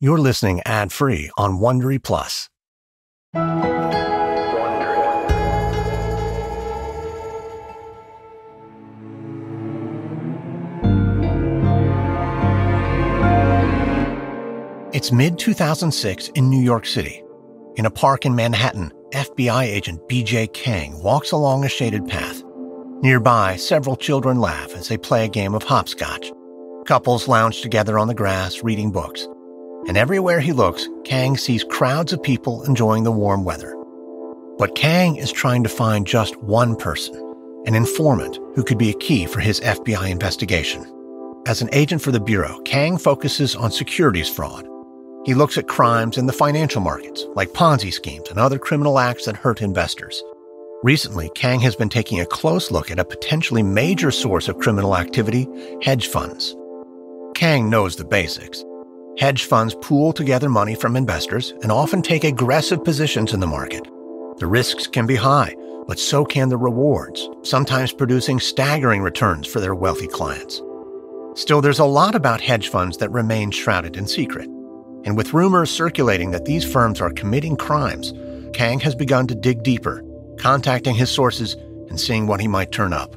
You're listening ad-free on Wondery Plus. It's mid-2006 in New York City. In a park in Manhattan, FBI agent BJ Kang walks along a shaded path. Nearby, several children laugh as they play a game of hopscotch. Couples lounge together on the grass, reading books. And everywhere he looks, Kang sees crowds of people enjoying the warm weather. But Kang is trying to find just one person, an informant who could be a key for his FBI investigation. As an agent for the Bureau, Kang focuses on securities fraud. He looks at crimes in the financial markets, like Ponzi schemes and other criminal acts that hurt investors. Recently, Kang has been taking a close look at a potentially major source of criminal activity, hedge funds. Kang knows the basics. Hedge funds pool together money from investors and often take aggressive positions in the market. The risks can be high, but so can the rewards, sometimes producing staggering returns for their wealthy clients. Still, there's a lot about hedge funds that remain shrouded in secret. And with rumors circulating that these firms are committing crimes, Kang has begun to dig deeper, contacting his sources and seeing what he might turn up.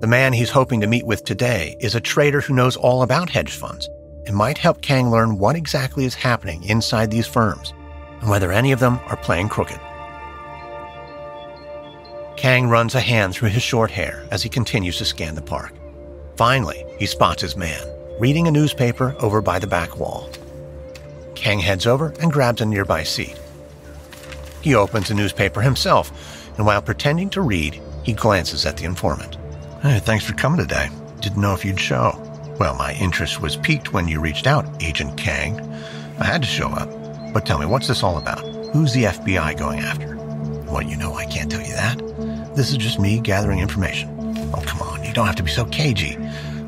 The man he's hoping to meet with today is a trader who knows all about hedge funds. It might help Kang learn what exactly is happening inside these firms and whether any of them are playing crooked. Kang runs a hand through his short hair as he continues to scan the park. Finally, he spots his man, reading a newspaper over by the back wall. Kang heads over and grabs a nearby seat. He opens the newspaper himself, and while pretending to read, he glances at the informant. "Hey, thanks for coming today. Didn't know if you'd show. Well, my interest was piqued when you reached out, Agent Kang. I had to show up. But tell me, what's this all about? Who's the FBI going after?" "Well, you know I can't tell you that. This is just me gathering information." "Oh, come on, you don't have to be so cagey.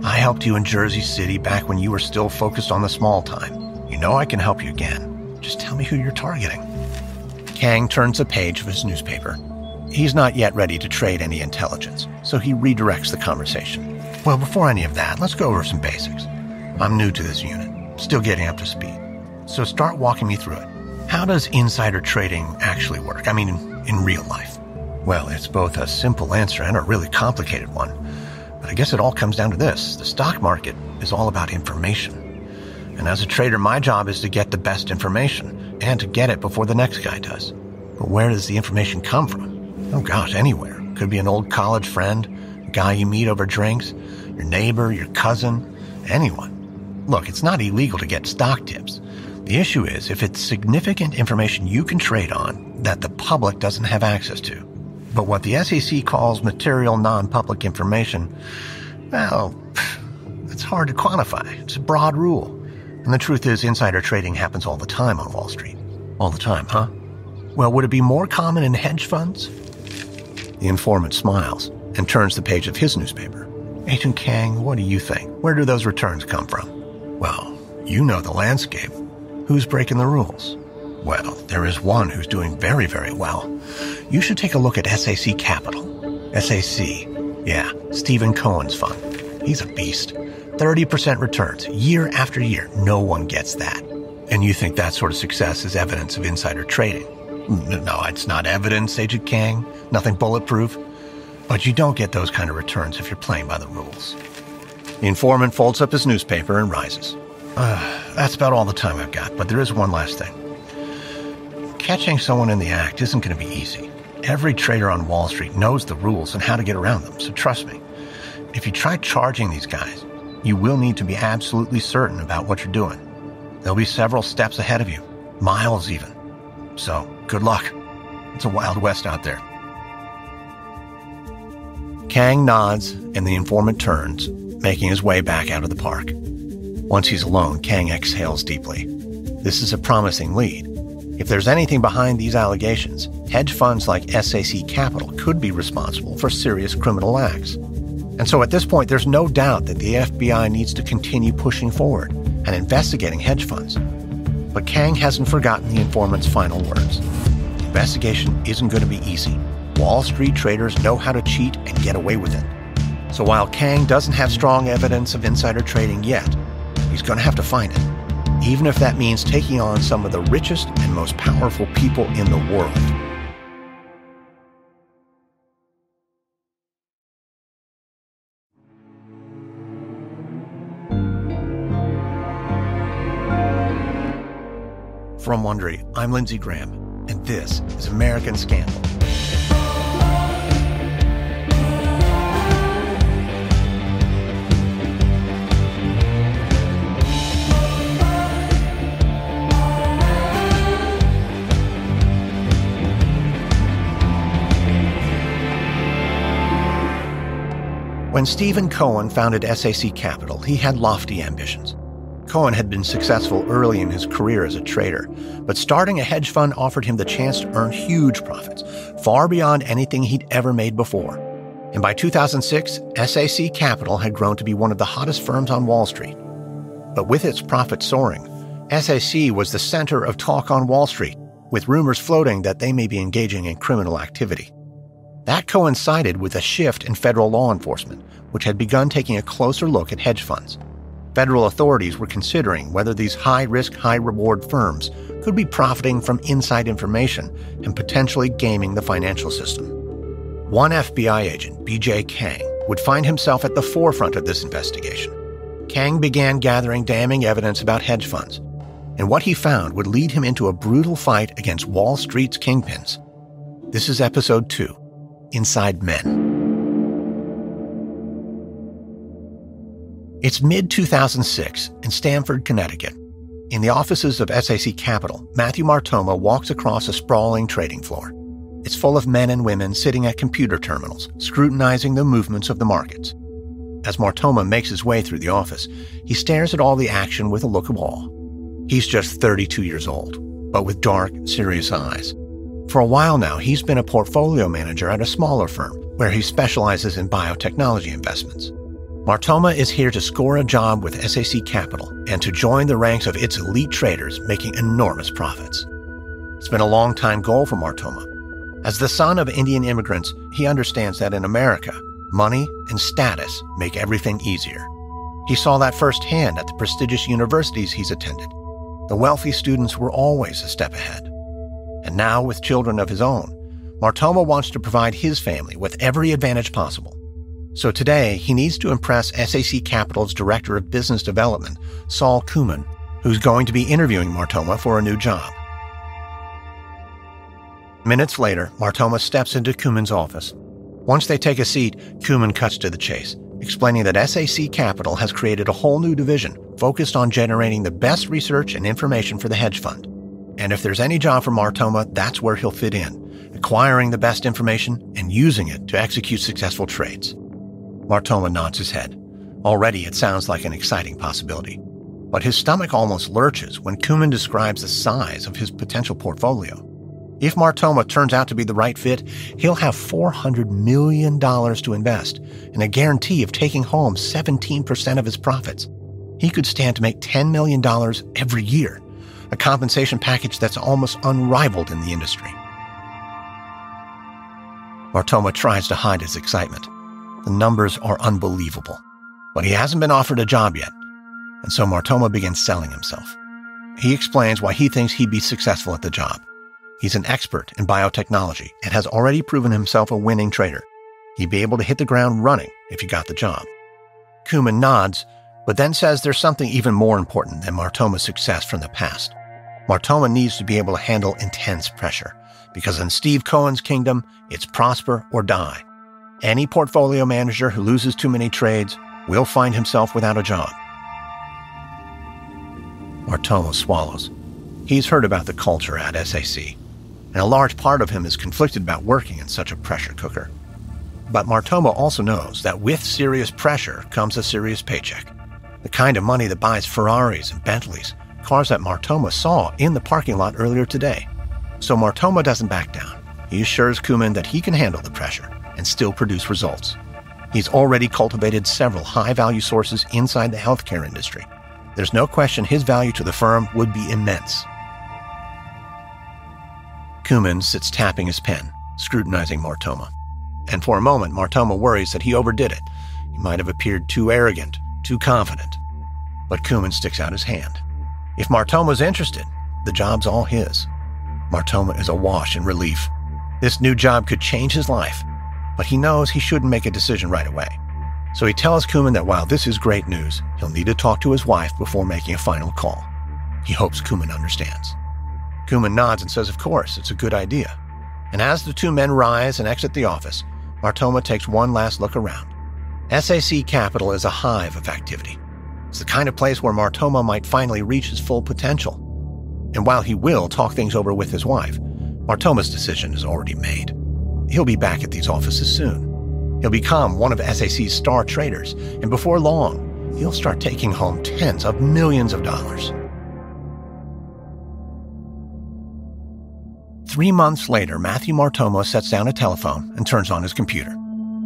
I helped you in Jersey City back when you were still focused on the small time. You know I can help you again. Just tell me who you're targeting." Kang turns a page of his newspaper. He's not yet ready to trade any intelligence, so he redirects the conversation. "Well, before any of that, let's go over some basics. I'm new to this unit, still getting up to speed. So start walking me through it. How does insider trading actually work? I mean, in real life?" "Well, it's both a simple answer and a really complicated one. But I guess it all comes down to this. The stock market is all about information. And as a trader, my job is to get the best information and to get it before the next guy does. But where does the information come from? Oh gosh, anywhere. Could be an old college friend, guy you meet over drinks, your neighbor, your cousin, anyone. Look, it's not illegal to get stock tips. The issue is if it's significant information you can trade on that the public doesn't have access to. But what the SEC calls material non-public information, well, it's hard to quantify. It's a broad rule. And the truth is insider trading happens all the time on Wall Street." "All the time, huh? Well, would it be more common in hedge funds?" The informant smiles and turns the page of his newspaper. "Agent Kang, what do you think? Where do those returns come from?" "Well, you know the landscape. Who's breaking the rules?" "Well, there is one who's doing very, very well. You should take a look at SAC Capital." "SAC? Yeah, Stephen Cohen's fund. He's a beast. 30% returns, year after year. No one gets that." "And you think that sort of success is evidence of insider trading?" "No, it's not evidence, Agent Kang. Nothing bulletproof. But you don't get those kind of returns if you're playing by the rules." The informant folds up his newspaper and rises. That's about all the time I've got, but there is one last thing. Catching someone in the act isn't going to be easy. Every trader on Wall Street knows the rules and how to get around them, so trust me. If you try charging these guys, you will need to be absolutely certain about what you're doing. There'll be several steps ahead of you, miles even. So, good luck. It's a wild west out there." Kang nods, and the informant turns, making his way back out of the park. Once he's alone, Kang exhales deeply. This is a promising lead. If there's anything behind these allegations, hedge funds like SAC Capital could be responsible for serious criminal acts. And so at this point, there's no doubt that the FBI needs to continue pushing forward and investigating hedge funds. But Kang hasn't forgotten the informant's final words. The investigation isn't going to be easy. Wall Street traders know how to cheat and get away with it. So while Kang doesn't have strong evidence of insider trading yet, he's going to have to find it. even if that means taking on some of the richest and most powerful people in the world. From Wondery, I'm Lindsey Graham, and this is American Scandal. When Stephen Cohen founded SAC Capital, he had lofty ambitions. Cohen had been successful early in his career as a trader, but starting a hedge fund offered him the chance to earn huge profits, far beyond anything he'd ever made before. And by 2006, SAC Capital had grown to be one of the hottest firms on Wall Street. But with its profits soaring, SAC was the center of talk on Wall Street, with rumors floating that they may be engaging in criminal activity. That coincided with a shift in federal law enforcement, which had begun taking a closer look at hedge funds. Federal authorities were considering whether these high-risk, high-reward firms could be profiting from inside information and potentially gaming the financial system. One FBI agent, BJ Kang, would find himself at the forefront of this investigation. Kang began gathering damning evidence about hedge funds, and what he found would lead him into a brutal fight against Wall Street's kingpins. This is Episode 2. Inside Men. It's mid-2006 in Stamford, Connecticut. In the offices of SAC Capital, Matthew Martoma walks across a sprawling trading floor. It's full of men and women sitting at computer terminals, scrutinizing the movements of the markets. As Martoma makes his way through the office, he stares at all the action with a look of awe. He's just 32 years old, but with dark, serious eyes. For a while now, he's been a portfolio manager at a smaller firm where he specializes in biotechnology investments. Martoma is here to score a job with SAC Capital and to join the ranks of its elite traders making enormous profits. It's been a long-time goal for Martoma. As the son of Indian immigrants, he understands that in America, money and status make everything easier. He saw that firsthand at the prestigious universities he's attended. The wealthy students were always a step ahead. And now, with children of his own, Martoma wants to provide his family with every advantage possible. So today, he needs to impress SAC Capital's Director of Business Development, Saul Kumin, who's going to be interviewing Martoma for a new job. Minutes later, Martoma steps into Kumin's office. Once they take a seat, Kumin cuts to the chase, explaining that SAC Capital has created a whole new division focused on generating the best research and information for the hedge fund. And if there's any job for Martoma, that's where he'll fit in, acquiring the best information and using it to execute successful trades. Martoma nods his head. Already, it sounds like an exciting possibility. But his stomach almost lurches when Kumin describes the size of his potential portfolio. If Martoma turns out to be the right fit, he'll have $400 million to invest and a guarantee of taking home 17% of his profits. He could stand to make $10 million every year, a compensation package that's almost unrivaled in the industry. Martoma tries to hide his excitement. The numbers are unbelievable, but he hasn't been offered a job yet, and so Martoma begins selling himself. He explains why he thinks he'd be successful at the job. He's an expert in biotechnology and has already proven himself a winning trader. He'd be able to hit the ground running if he got the job. Kumin nods, but then says there's something even more important than Martoma's success from the past. Martoma needs to be able to handle intense pressure, because in Steve Cohen's kingdom, it's prosper or die. Any portfolio manager who loses too many trades will find himself without a job. Martoma swallows. He's heard about the culture at SAC, and a large part of him is conflicted about working in such a pressure cooker. But Martoma also knows that with serious pressure comes a serious paycheck. The kind of money that buys Ferraris and Bentleys, cars that Martoma saw in the parking lot earlier today. So Martoma doesn't back down. He assures Kumin that he can handle the pressure and still produce results. He's already cultivated several high-value sources inside the healthcare industry. There's no question his value to the firm would be immense. Kumin sits tapping his pen, scrutinizing Martoma. And for a moment, Martoma worries that he overdid it. He might have appeared too arrogant, too confident. But Kumin sticks out his hand. If Martoma's interested, the job's all his. Martoma is awash in relief. This new job could change his life, but he knows he shouldn't make a decision right away. So he tells Kumin that while this is great news, he'll need to talk to his wife before making a final call. He hopes Kumin understands. Kumin nods and says, of course, it's a good idea. And as the two men rise and exit the office, Martoma takes one last look around. SAC Capital is a hive of activity. It's the kind of place where Martoma might finally reach his full potential. And while he will talk things over with his wife, Martoma's decision is already made. He'll be back at these offices soon. He'll become one of SAC's star traders, and before long, he'll start taking home tens of millions of dollars. 3 months later, Matthew Martoma sets down a telephone and turns on his computer.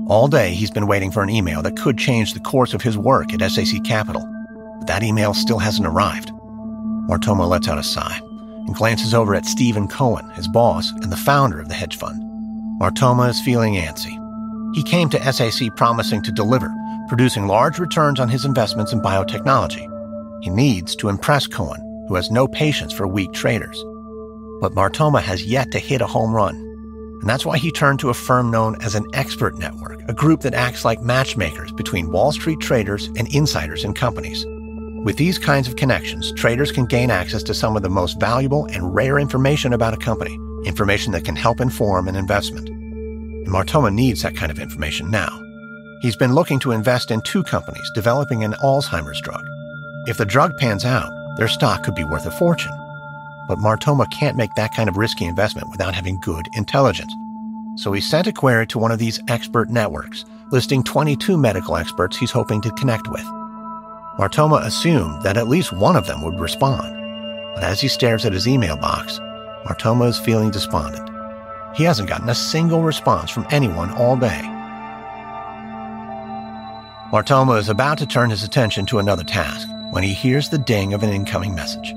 All day, he's been waiting for an email that could change the course of his work at SAC Capital, but that email still hasn't arrived. Martoma lets out a sigh and glances over at Stephen Cohen, his boss and the founder of the hedge fund. Martoma is feeling antsy. He came to SAC promising to deliver, producing large returns on his investments in biotechnology. He needs to impress Cohen, who has no patience for weak traders. But Martoma has yet to hit a home run, and that's why he turned to a firm known as an expert network, a group that acts like matchmakers between Wall Street traders and insiders in companies. With these kinds of connections, traders can gain access to some of the most valuable and rare information about a company, information that can help inform an investment. And Martoma needs that kind of information now. He's been looking to invest in two companies developing an Alzheimer's drug. If the drug pans out, their stock could be worth a fortune. But Martoma can't make that kind of risky investment without having good intelligence. So he sent a query to one of these expert networks, listing 22 medical experts he's hoping to connect with. Martoma assumed that at least one of them would respond. But as he stares at his email box, Martoma is feeling despondent. He hasn't gotten a single response from anyone all day. Martoma is about to turn his attention to another task when he hears the ding of an incoming message.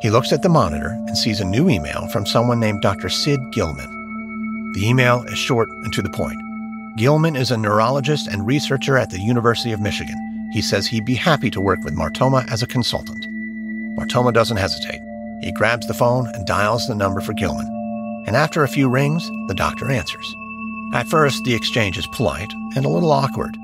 He looks at the monitor and sees a new email from someone named Dr. Sid Gilman. The email is short and to the point. Gilman is a neurologist and researcher at the University of Michigan. He says he'd be happy to work with Martoma as a consultant. Martoma doesn't hesitate. He grabs the phone and dials the number for Gilman. And after a few rings, the doctor answers. At first, the exchange is polite and a little awkward.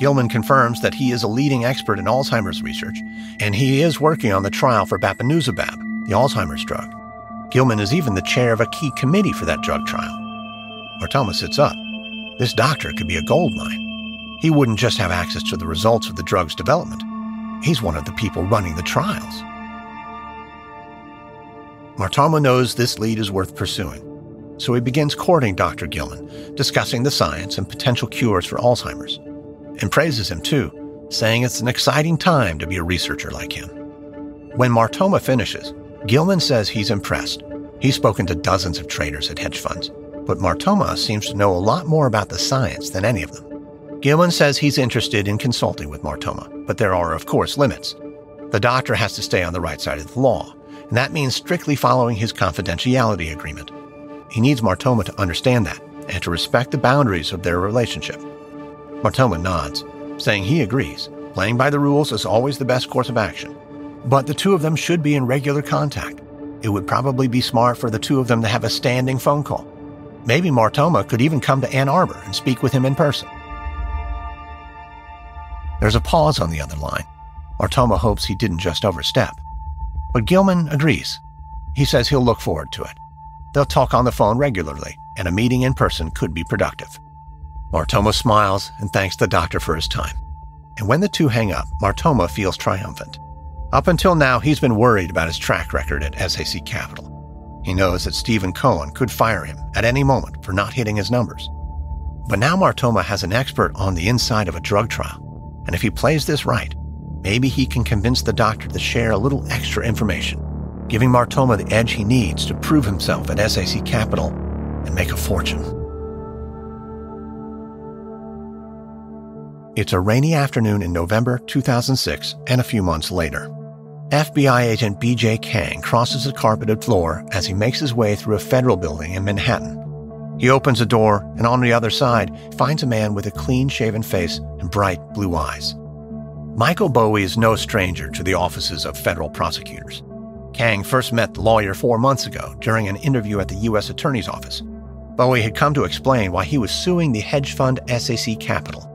Gilman confirms that he is a leading expert in Alzheimer's research, and he is working on the trial for Bapineuzumab, the Alzheimer's drug. Gilman is even the chair of a key committee for that drug trial. Martoma sits up. This doctor could be a gold mine. He wouldn't just have access to the results of the drug's development. He's one of the people running the trials. Martoma knows this lead is worth pursuing, so he begins courting Dr. Gilman, discussing the science and potential cures for Alzheimer's, and praises him too, saying it's an exciting time to be a researcher like him. When Martoma finishes, Gilman says he's impressed. He's spoken to dozens of traders at hedge funds, but Martoma seems to know a lot more about the science than any of them. Gilman says he's interested in consulting with Martoma, but there are, of course, limits. The doctor has to stay on the right side of the law, and that means strictly following his confidentiality agreement. He needs Martoma to understand that and to respect the boundaries of their relationship. Martoma nods, saying he agrees. Playing by the rules is always the best course of action. But the two of them should be in regular contact. It would probably be smart for the two of them to have a standing phone call. Maybe Martoma could even come to Ann Arbor and speak with him in person. There's a pause on the other line. Martoma hopes he didn't just overstep. But Gilman agrees. He says he'll look forward to it. They'll talk on the phone regularly, and a meeting in person could be productive. Martoma smiles and thanks the doctor for his time. And when the two hang up, Martoma feels triumphant. Up until now, he's been worried about his track record at SAC Capital. He knows that Stephen Cohen could fire him at any moment for not hitting his numbers. But now Martoma has an expert on the inside of a drug trial, and if he plays this right, maybe he can convince the doctor to share a little extra information, giving Martoma the edge he needs to prove himself at SAC Capital and make a fortune. It's a rainy afternoon in November 2006, and a few months later. FBI agent BJ Kang crosses a carpeted floor as he makes his way through a federal building in Manhattan. He opens a door and on the other side finds a man with a clean-shaven face and bright blue eyes. Michael Bowie is no stranger to the offices of federal prosecutors. Kang first met the lawyer 4 months ago during an interview at the U.S. Attorney's Office. Bowie had come to explain why he was suing the hedge fund SAC Capital.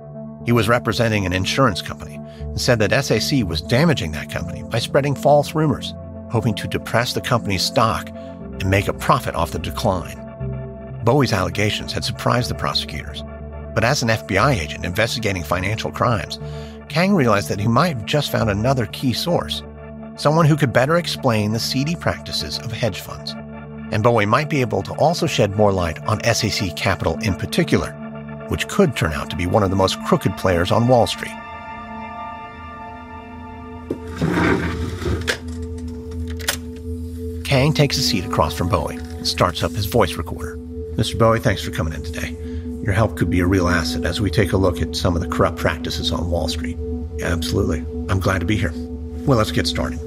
He was representing an insurance company and said that SAC was damaging that company by spreading false rumors, hoping to depress the company's stock and make a profit off the decline. Bowie's allegations had surprised the prosecutors, but as an FBI agent investigating financial crimes, Kang realized that he might have just found another key source, someone who could better explain the seedy practices of hedge funds. And Bowie might be able to also shed more light on SAC Capital in particular, which could turn out to be one of the most crooked players on Wall Street. Kang takes a seat across from Bowie and starts up his voice recorder. Mr. Bowie, thanks for coming in today. Your help could be a real asset as we take a look at some of the corrupt practices on Wall Street. Yeah, absolutely. I'm glad to be here. Well, let's get started.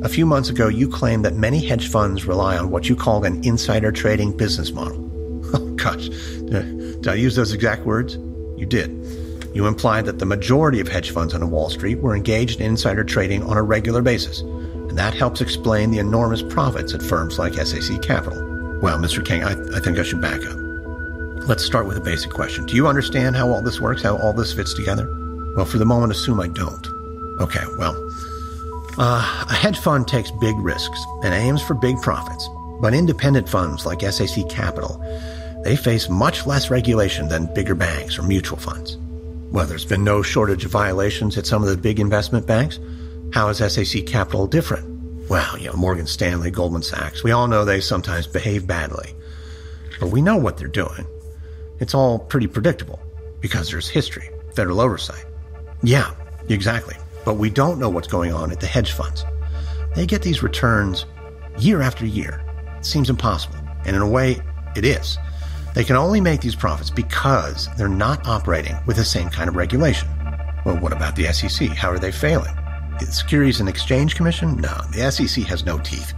A few months ago, you claimed that many hedge funds rely on what you call an insider trading business model. Oh, gosh. Did I use those exact words? You did. You implied that the majority of hedge funds on Wall Street were engaged in insider trading on a regular basis, and that helps explain the enormous profits at firms like SAC Capital. Well, Mr. King, I think I should back up. Let's start with a basic question. Do you understand how all this works, how all this fits together? Well, for the moment, assume I don't. Okay, well, a hedge fund takes big risks and aims for big profits, but independent funds like SAC Capital, they face much less regulation than bigger banks or mutual funds. Well, there's been no shortage of violations at some of the big investment banks. How is SAC Capital different? Well, Morgan Stanley, Goldman Sachs, we all know they sometimes behave badly, but we know what they're doing. It's all pretty predictable because there's history, federal oversight. Yeah, exactly. But we don't know what's going on at the hedge funds. They get these returns year after year. It seems impossible. And in a way, it is. They can only make these profits because they're not operating with the same kind of regulation. Well, what about the SEC? How are they failing? The Securities and Exchange Commission? No, the SEC has no teeth.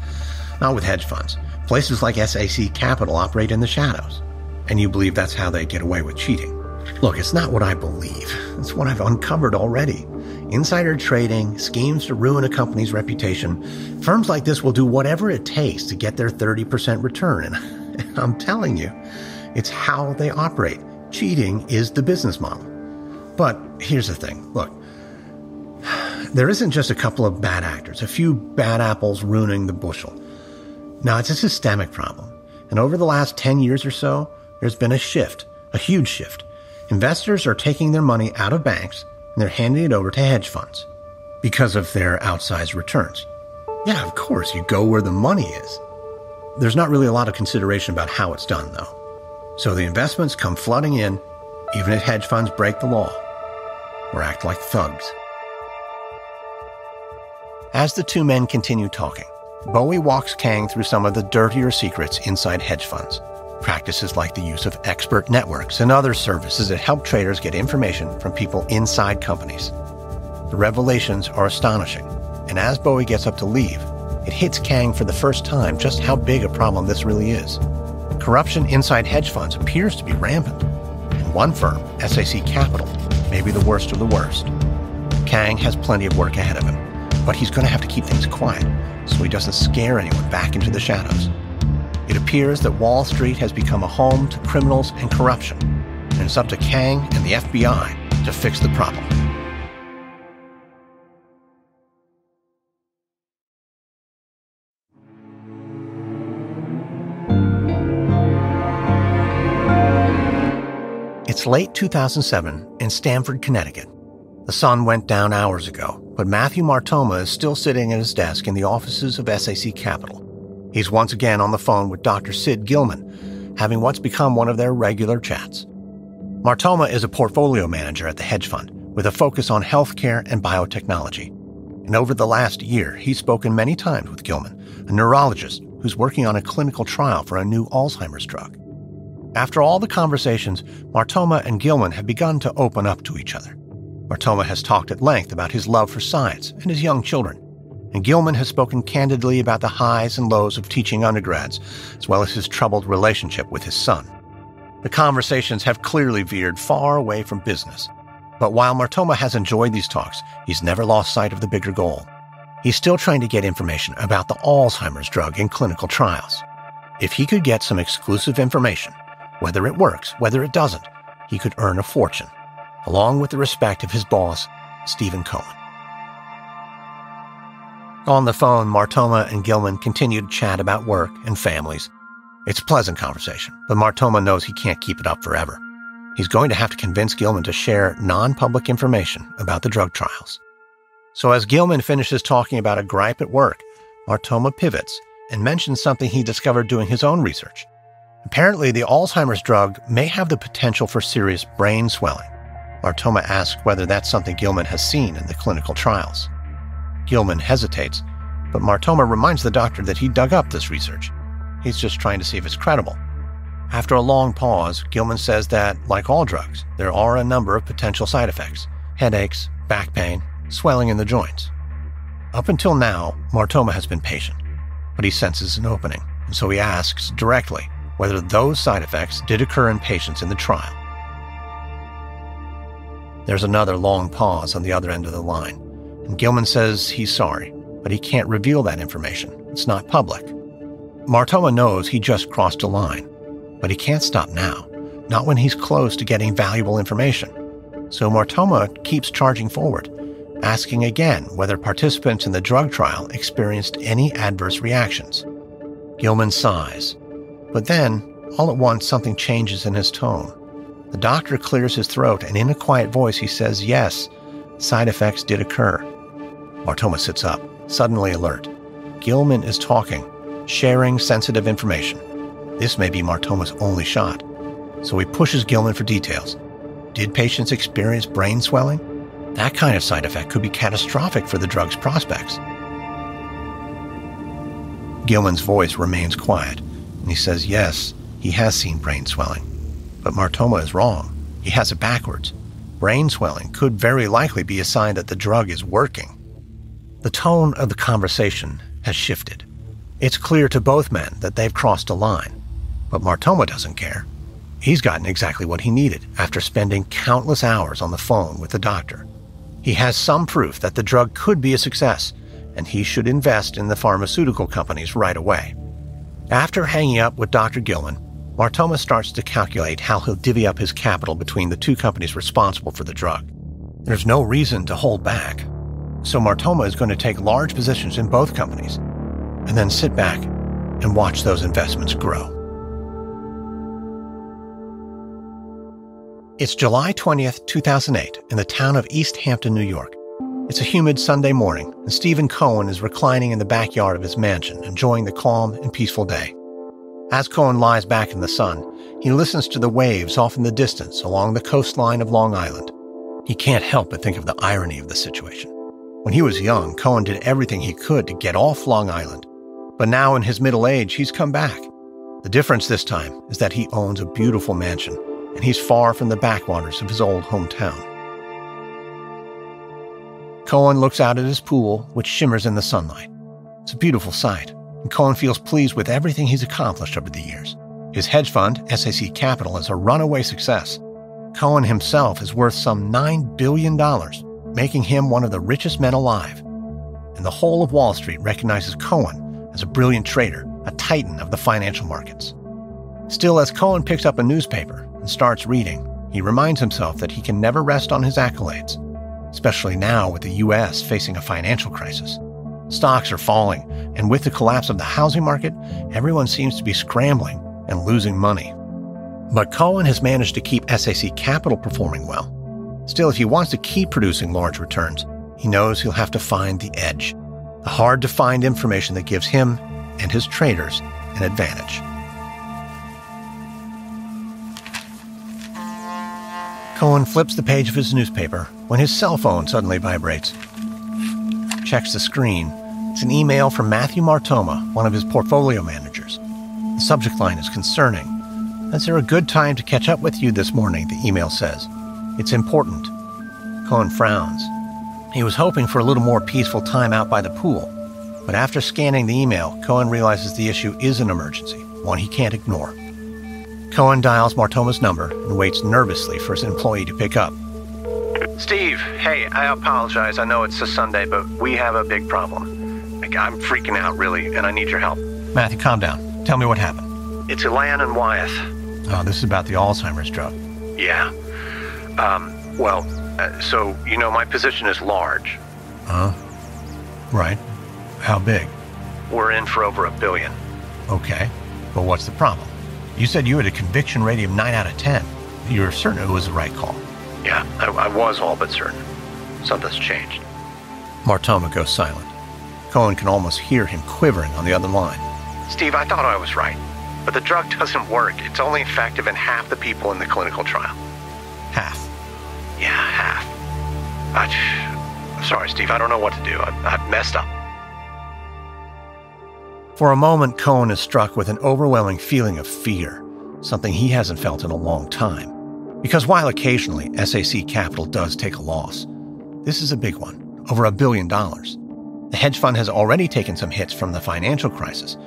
Not with hedge funds. Places like SAC Capital operate in the shadows. And you believe that's how they get away with cheating. Look, it's not what I believe. It's what I've uncovered already. Insider trading, schemes to ruin a company's reputation. Firms like this will do whatever it takes to get their 30% return. And I'm telling you, it's how they operate. Cheating is the business model. But here's the thing. Look, there isn't just a couple of bad actors, a few bad apples ruining the bushel. No, it's a systemic problem. And over the last 10 years or so, there's been a shift, a huge shift. Investors are taking their money out of banks and they're handing it over to hedge funds because of their outsized returns. Yeah, of course, you go where the money is. There's not really a lot of consideration about how it's done, though. So the investments come flooding in, even if hedge funds break the law or act like thugs. As the two men continue talking, Bowie walks Kang through some of the dirtier secrets inside hedge funds. Practices like the use of expert networks and other services that help traders get information from people inside companies. The revelations are astonishing, and as Bowie gets up to leave, it hits Kang for the first time just how big a problem this really is. Corruption inside hedge funds appears to be rampant, and one firm, SAC Capital, may be the worst of the worst. Kang has plenty of work ahead of him, but he's going to have to keep things quiet so he doesn't scare anyone back into the shadows. It appears that Wall Street has become a home to criminals and corruption, and it's up to Kang and the FBI to fix the problem. It's late 2007 in Stamford, Connecticut. The sun went down hours ago, but Matthew Martoma is still sitting at his desk in the offices of SAC Capital. He's once again on the phone with Dr. Sid Gilman, having what's become one of their regular chats. Martoma is a portfolio manager at the hedge fund with a focus on healthcare and biotechnology. And over the last year, he's spoken many times with Gilman, a neurologist who's working on a clinical trial for a new Alzheimer's drug. After all the conversations, Martoma and Gilman have begun to open up to each other. Martoma has talked at length about his love for science and his young children. And Gilman has spoken candidly about the highs and lows of teaching undergrads, as well as his troubled relationship with his son. The conversations have clearly veered far away from business. But while Martoma has enjoyed these talks, he's never lost sight of the bigger goal. He's still trying to get information about the Alzheimer's drug in clinical trials. If he could get some exclusive information, whether it works, whether it doesn't, he could earn a fortune, along with the respect of his boss, Stephen Cohen. On the phone, Martoma and Gilman continued to chat about work and families. It's a pleasant conversation, but Martoma knows he can't keep it up forever. He's going to have to convince Gilman to share non-public information about the drug trials. So as Gilman finishes talking about a gripe at work, Martoma pivots and mentions something he discovered doing his own research. Apparently, the Alzheimer's drug may have the potential for serious brain swelling. Martoma asks whether that's something Gilman has seen in the clinical trials. Gilman hesitates, but Martoma reminds the doctor that he dug up this research. He's just trying to see if it's credible. After a long pause, Gilman says that, like all drugs, there are a number of potential side effects: headaches, back pain, swelling in the joints. Up until now, Martoma has been patient, but he senses an opening, and so he asks directly whether those side effects did occur in patients in the trial. There's another long pause on the other end of the line, and Gilman says he's sorry, but he can't reveal that information. It's not public. Martoma knows he just crossed a line, but he can't stop now, not when he's close to getting valuable information. So Martoma keeps charging forward, asking again whether participants in the drug trial experienced any adverse reactions. Gilman sighs, but then, all at once, something changes in his tone. The doctor clears his throat, and in a quiet voice he says, yes, side effects did occur. Martoma sits up, suddenly alert. Gilman is talking, sharing sensitive information. This may be Martoma's only shot. So he pushes Gilman for details. Did patients experience brain swelling? That kind of side effect could be catastrophic for the drug's prospects. Gilman's voice remains quiet, and he says, yes, he has seen brain swelling. But Martoma is wrong. He has it backwards. Brain swelling could very likely be a sign that the drug is working. The tone of the conversation has shifted. It's clear to both men that they've crossed a line, but Martoma doesn't care. He's gotten exactly what he needed after spending countless hours on the phone with the doctor. He has some proof that the drug could be a success, and he should invest in the pharmaceutical companies right away. After hanging up with Dr. Gilman, Martoma starts to calculate how he'll divvy up his capital between the two companies responsible for the drug. There's no reason to hold back. So Martoma is going to take large positions in both companies and then sit back and watch those investments grow. It's July 20th, 2008, in the town of East Hampton, New York. It's a humid Sunday morning, and Stephen Cohen is reclining in the backyard of his mansion, enjoying the calm and peaceful day. As Cohen lies back in the sun, he listens to the waves off in the distance along the coastline of Long Island. He can't help but think of the irony of the situation. When he was young, Cohen did everything he could to get off Long Island. But now in his middle age, he's come back. The difference this time is that he owns a beautiful mansion, and he's far from the backwaters of his old hometown. Cohen looks out at his pool, which shimmers in the sunlight. It's a beautiful sight, and Cohen feels pleased with everything he's accomplished over the years. His hedge fund, SAC Capital, is a runaway success. Cohen himself is worth some $9 billion, making him one of the richest men alive. And the whole of Wall Street recognizes Cohen as a brilliant trader, a titan of the financial markets. Still, as Cohen picks up a newspaper and starts reading, he reminds himself that he can never rest on his accolades, especially now with the U.S. facing a financial crisis. Stocks are falling, and with the collapse of the housing market, everyone seems to be scrambling and losing money. But Cohen has managed to keep SAC Capital performing well. Still, if he wants to keep producing large returns, he knows he'll have to find the edge, the hard-to-find information that gives him and his traders an advantage. Cohen flips the page of his newspaper when his cell phone suddenly vibrates. Checks the screen. It's an email from Matthew Martoma, one of his portfolio managers. The subject line is concerning. Is there a good time to catch up with you this morning? The email says. It's important. Cohen frowns. He was hoping for a little more peaceful time out by the pool, but after scanning the email, Cohen realizes the issue is an emergency, one he can't ignore. Cohen dials Martoma's number and waits nervously for his employee to pick up. Steve, hey, I apologize. I know it's a Sunday, but we have a big problem. I'm freaking out, really, and I need your help. Matthew, calm down. Tell me what happened. It's Elan and Wyeth. Oh, this is about the Alzheimer's drug. Yeah. So, you know, my position is large. Huh? Right. How big? We're in for over $1 billion. Okay. But what's the problem? You said you had a conviction rating of 9 out of 10. You were certain it was the right call. Yeah, I was all but certain. Something's changed. Martoma goes silent. Cohen can almost hear him quivering on the other line. Steve, I thought I was right. But the drug doesn't work. It's only effective in half the people in the clinical trial. Half? Yeah, half. I'm sorry, Steve. I don't know what to do. I've messed up. For a moment, Cohen is struck with an overwhelming feeling of fear, something he hasn't felt in a long time. Because while occasionally SAC Capital does take a loss, this is a big one, over $1 billion. The hedge fund has already taken some hits from the financial crisis,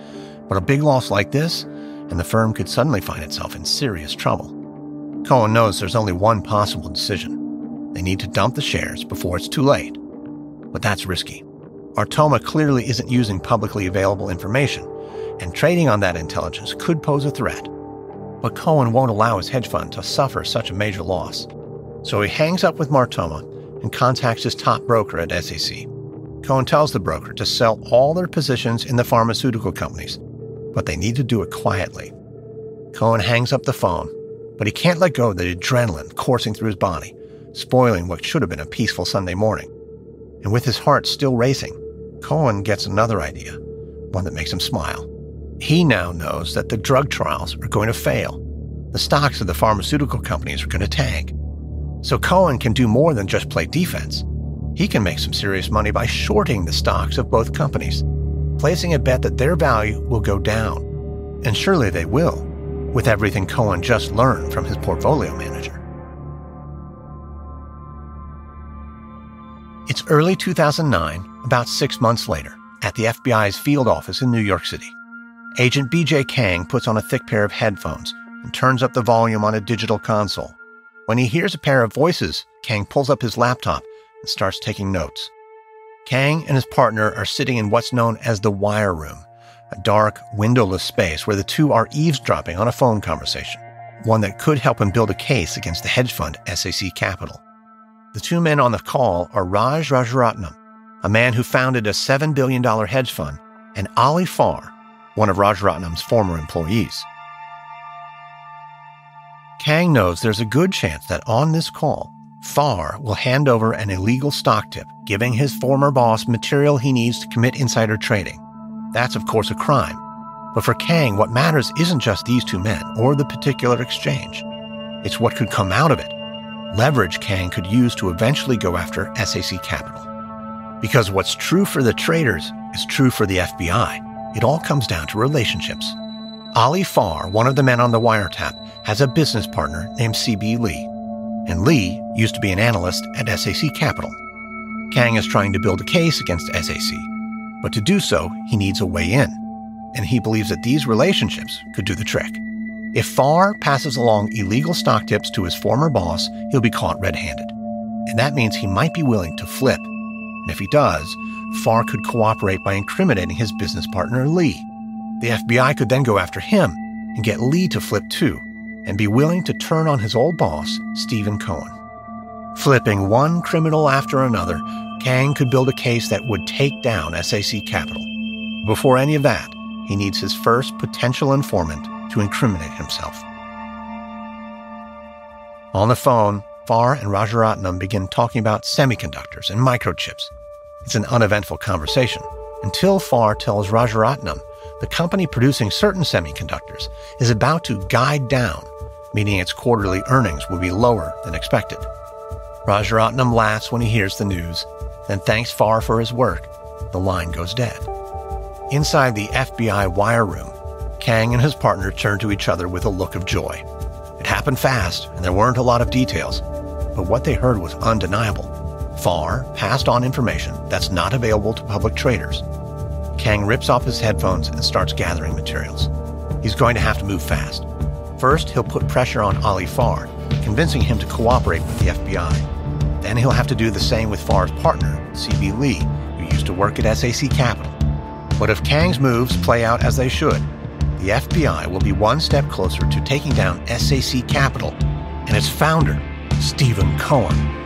but a big loss like this, and the firm could suddenly find itself in serious trouble. Cohen knows there's only one possible decision. They need to dump the shares before it's too late. But that's risky. Martoma clearly isn't using publicly available information, and trading on that intelligence could pose a threat. But Cohen won't allow his hedge fund to suffer such a major loss. So he hangs up with Martoma and contacts his top broker at SAC. Cohen tells the broker to sell all their positions in the pharmaceutical companies, but they need to do it quietly. Cohen hangs up the phone, but he can't let go of the adrenaline coursing through his body, spoiling what should have been a peaceful Sunday morning. And with his heart still racing, Cohen gets another idea, one that makes him smile. He now knows that the drug trials are going to fail. The stocks of the pharmaceutical companies are going to tank. So Cohen can do more than just play defense. He can make some serious money by shorting the stocks of both companies, placing a bet that their value will go down. And surely they will, with everything Cohen just learned from his portfolio manager. It's early 2009, about 6 months later, at the FBI's field office in New York City. Agent BJ Kang puts on a thick pair of headphones and turns up the volume on a digital console. When he hears a pair of voices, Kang pulls up his laptop and starts taking notes. Kang and his partner are sitting in what's known as the wire room, a dark, windowless space where the two are eavesdropping on a phone conversation, one that could help him build a case against the hedge fund SAC Capital. The two men on the call are Raj Rajaratnam, a man who founded a $7 billion hedge fund, and Ali Farr, one of Rajaratnam's former employees. Kang knows there's a good chance that on this call, Farr will hand over an illegal stock tip, giving his former boss material he needs to commit insider trading. That's, of course, a crime. But for Kang, what matters isn't just these two men or the particular exchange. It's what could come out of it. Leverage Kang could use to eventually go after SAC Capital. Because what's true for the traders is true for the FBI. It all comes down to relationships. Ali Farr, one of the men on the wiretap, has a business partner named C.B. Lee. And Lee used to be an analyst at SAC Capital. Kang is trying to build a case against SAC, but to do so, he needs a way in. And he believes that these relationships could do the trick. If Farr passes along illegal stock tips to his former boss, he'll be caught red-handed. And that means he might be willing to flip. And if he does, Farr could cooperate by incriminating his business partner, Lee. The FBI could then go after him and get Lee to flip too, and be willing to turn on his old boss, Stephen Cohen. Flipping one criminal after another, Kang could build a case that would take down SAC Capital. Before any of that, he needs his first potential informant to incriminate himself. On the phone, Farr and Rajaratnam begin talking about semiconductors and microchips. It's an uneventful conversation, until Farr tells Rajaratnam the company producing certain semiconductors is about to guide down, meaning its quarterly earnings will be lower than expected. Rajaratnam laughs when he hears the news, then thanks Farr for his work. The line goes dead. Inside the FBI wire room, Kang and his partner turned to each other with a look of joy. It happened fast, and there weren't a lot of details, but what they heard was undeniable. Farr passed on information that's not available to public traders. Kang rips off his headphones and starts gathering materials. He's going to have to move fast. First, he'll put pressure on Ali Farr, convincing him to cooperate with the FBI. Then he'll have to do the same with Farr's partner, C.B. Lee, who used to work at SAC Capital. But if Kang's moves play out as they should, the FBI will be one step closer to taking down SAC Capital and its founder, Stephen Cohen.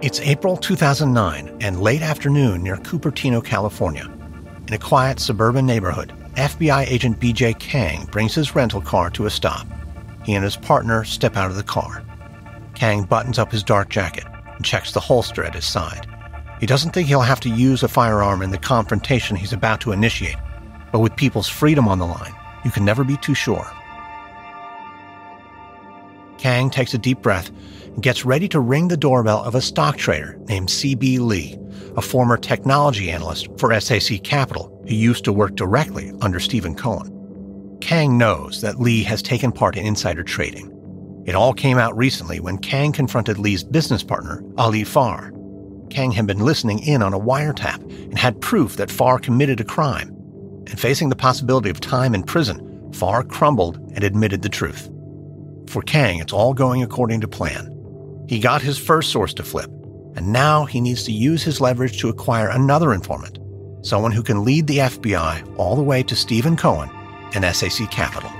It's April 2009 and late afternoon near Cupertino, California. In a quiet suburban neighborhood, FBI agent BJ Kang brings his rental car to a stop. He and his partner step out of the car. Kang buttons up his dark jacket and checks the holster at his side. He doesn't think he'll have to use a firearm in the confrontation he's about to initiate, but with people's freedom on the line, you can never be too sure. Kang takes a deep breath and gets ready to ring the doorbell of a stock trader named C.B. Lee, a former technology analyst for SAC Capital who used to work directly under Stephen Cohen. Kang knows that Lee has taken part in insider trading. It all came out recently when Kang confronted Lee's business partner, Ali Farr. Kang had been listening in on a wiretap and had proof that Farr committed a crime. And facing the possibility of time in prison, Farr crumbled and admitted the truth. For Kang, it's all going according to plan. He got his first source to flip, and now he needs to use his leverage to acquire another informant, someone who can lead the FBI all the way to Stephen Cohen and SAC Capital.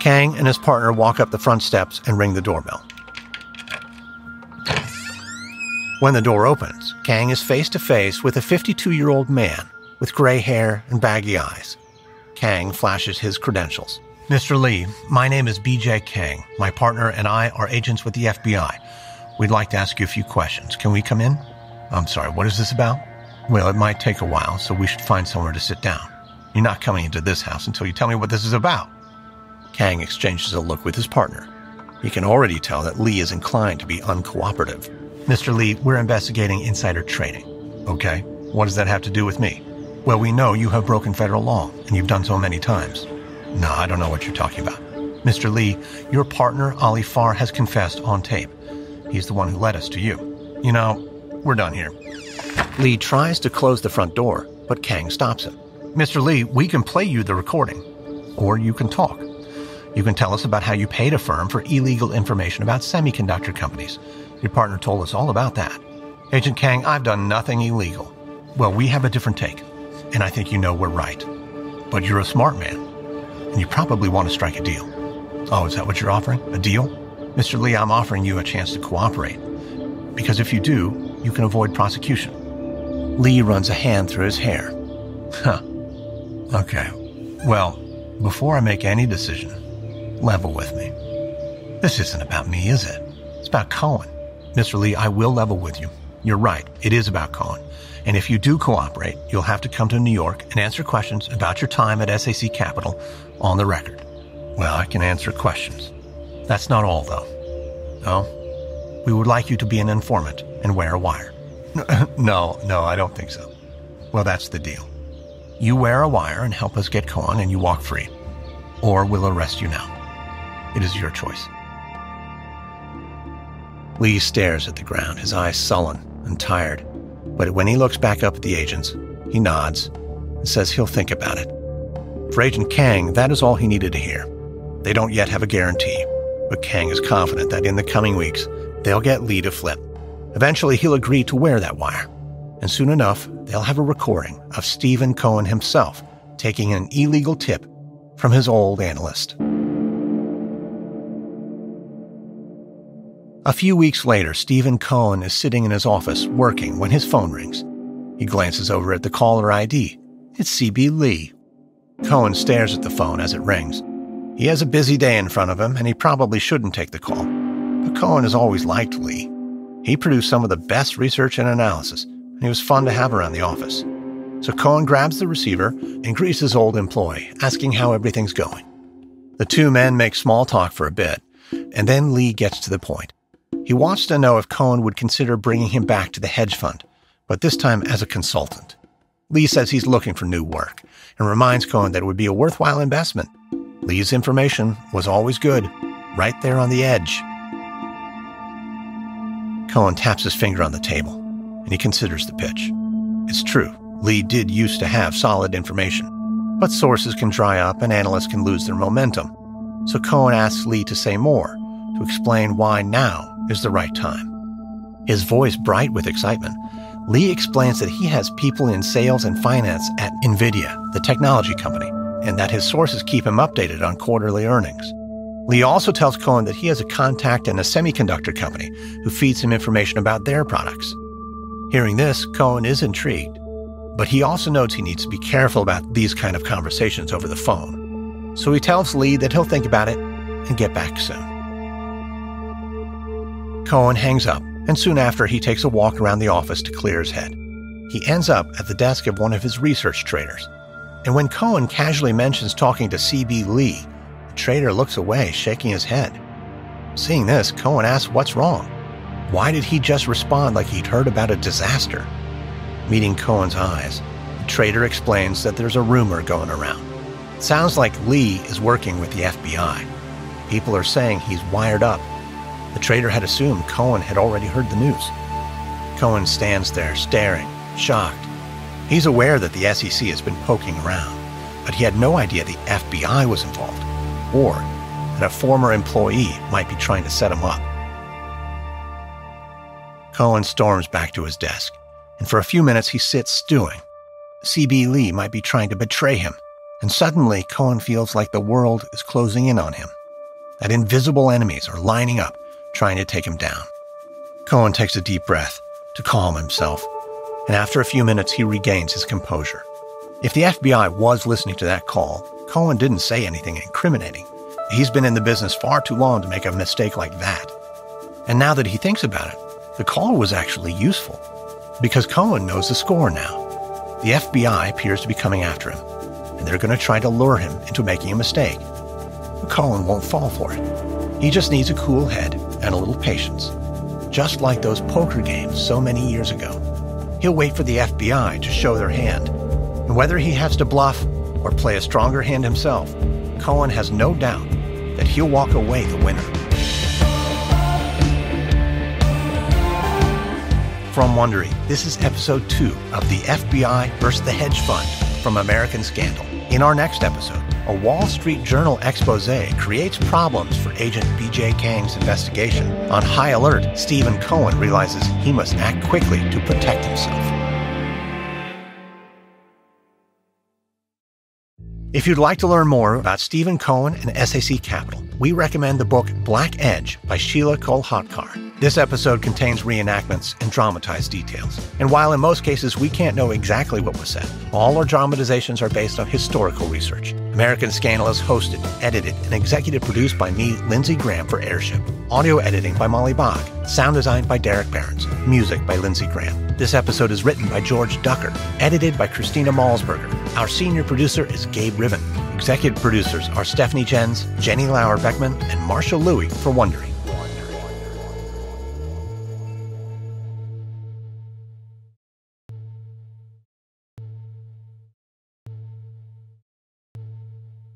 Kang and his partner walk up the front steps and ring the doorbell. When the door opens, Kang is face to face with a 52-year-old man with gray hair and baggy eyes. Kang flashes his credentials. Mr. Lee, my name is BJ Kang. My partner and I are agents with the FBI. We'd like to ask you a few questions. Can we come in? I'm sorry, what is this about? Well, it might take a while, so we should find somewhere to sit down. You're not coming into this house until you tell me what this is about. Kang exchanges a look with his partner. You can already tell that Lee is inclined to be uncooperative. Mr. Lee, we're investigating insider trading. Okay, what does that have to do with me? Well, we know you have broken federal law, and you've done so many times. No, I don't know what you're talking about. Mr. Lee, your partner, Ali Farr, has confessed on tape. He's the one who led us to you. You know, we're done here. Lee tries to close the front door, but Kang stops him. Mr. Lee, we can play you the recording, or you can talk. You can tell us about how you paid a firm for illegal information about semiconductor companies. Your partner told us all about that. Agent Kang, I've done nothing illegal. Well, we have a different take. And I think you know we're right. But you're a smart man, and you probably want to strike a deal. Oh, is that what you're offering? A deal? Mr. Lee, I'm offering you a chance to cooperate, because if you do, you can avoid prosecution. Lee runs a hand through his hair. Huh. Okay. Well, before I make any decision, level with me. This isn't about me, is it? It's about Cohen. Mr. Lee, I will level with you. You're right. It is about Cohen. And if you do cooperate, you'll have to come to New York and answer questions about your time at SAC Capital on the record. Well, I can answer questions. That's not all, though. Oh? We would like you to be an informant and wear a wire. No, I don't think so. Well, that's the deal. You wear a wire and help us get Cohen and you walk free. Or we'll arrest you now. It is your choice. Lee stares at the ground, his eyes sullen and tired. But when he looks back up at the agents, he nods and says he'll think about it. For Agent Kang, that is all he needed to hear. They don't yet have a guarantee, but Kang is confident that in the coming weeks, they'll get Lee to flip. Eventually, he'll agree to wear that wire. And soon enough, they'll have a recording of Stephen Cohen himself taking an illegal tip from his old analyst. A few weeks later, Stephen Cohen is sitting in his office working when his phone rings. He glances over at the caller ID. It's C.B. Lee. Cohen stares at the phone as it rings. He has a busy day in front of him, and he probably shouldn't take the call. But Cohen has always liked Lee. He produced some of the best research and analysis, and he was fun to have around the office. So Cohen grabs the receiver and greets his old employee, asking how everything's going. The two men make small talk for a bit, and then Lee gets to the point. He wants to know if Cohen would consider bringing him back to the hedge fund, but this time as a consultant. Lee says he's looking for new work and reminds Cohen that it would be a worthwhile investment. Lee's information was always good, right there on the edge. Cohen taps his finger on the table, and he considers the pitch. It's true, Lee did used to have solid information, but sources can dry up and analysts can lose their momentum. So Cohen asks Lee to say more, to explain why now is the right time. His voice bright with excitement, Lee explains that he has people in sales and finance at NVIDIA, the technology company, and that his sources keep him updated on quarterly earnings. Lee also tells Cohen that he has a contact in a semiconductor company who feeds him information about their products. Hearing this, Cohen is intrigued, but he also notes he needs to be careful about these kind of conversations over the phone. So he tells Lee that he'll think about it and get back soon. Cohen hangs up, and soon after he takes a walk around the office to clear his head. He ends up at the desk of one of his research traders, and when Cohen casually mentions talking to C.B. Lee, the trader looks away, shaking his head. Seeing this, Cohen asks what's wrong. Why did he just respond like he'd heard about a disaster? Meeting Cohen's eyes, the trader explains that there's a rumor going around. It sounds like Lee is working with the FBI. People are saying he's wired up. The trader had assumed Cohen had already heard the news. Cohen stands there, staring, shocked. He's aware that the SEC has been poking around, but he had no idea the FBI was involved, or that a former employee might be trying to set him up. Cohen storms back to his desk, and for a few minutes he sits stewing. C.B. Lee might be trying to betray him, and suddenly Cohen feels like the world is closing in on him, that invisible enemies are lining up, trying to take him down. Cohen takes a deep breath to calm himself, and after a few minutes, he regains his composure. If the FBI was listening to that call, Cohen didn't say anything incriminating. He's been in the business far too long to make a mistake like that. And now that he thinks about it, the call was actually useful, because Cohen knows the score now. The FBI appears to be coming after him, and they're going to try to lure him into making a mistake. But Cohen won't fall for it. He just needs a cool head and a little patience, just like those poker games so many years ago. He'll wait for the FBI to show their hand, and whether he has to bluff or play a stronger hand himself, Cohen has no doubt that he'll walk away the winner. From Wondery, this is episode 2 of The FBI vs. the Hedge Fund from American Scandal. In our next episode, a Wall Street Journal exposé creates problems for Agent BJ Kang's investigation. On high alert, Stephen Cohen realizes he must act quickly to protect himself. If you'd like to learn more about Stephen Cohen and SAC Capital, we recommend the book Black Edge by Sheila Kolhatkar. This episode contains reenactments and dramatized details. And while in most cases we can't know exactly what was said, all our dramatizations are based on historical research. American Scandal is hosted, edited, and executive produced by me, Lindsey Graham, for Airship. Audio editing by Molly Bach. Sound design by Derek Behrens. Music by Lindsey Graham. This episode is written by George Ducker. Edited by Christina Malzberger. Our senior producer is Gabe Riven. Executive producers are Stephanie Jens, Jenny Lauer-Beckman, and Marshall Louie for Wondery.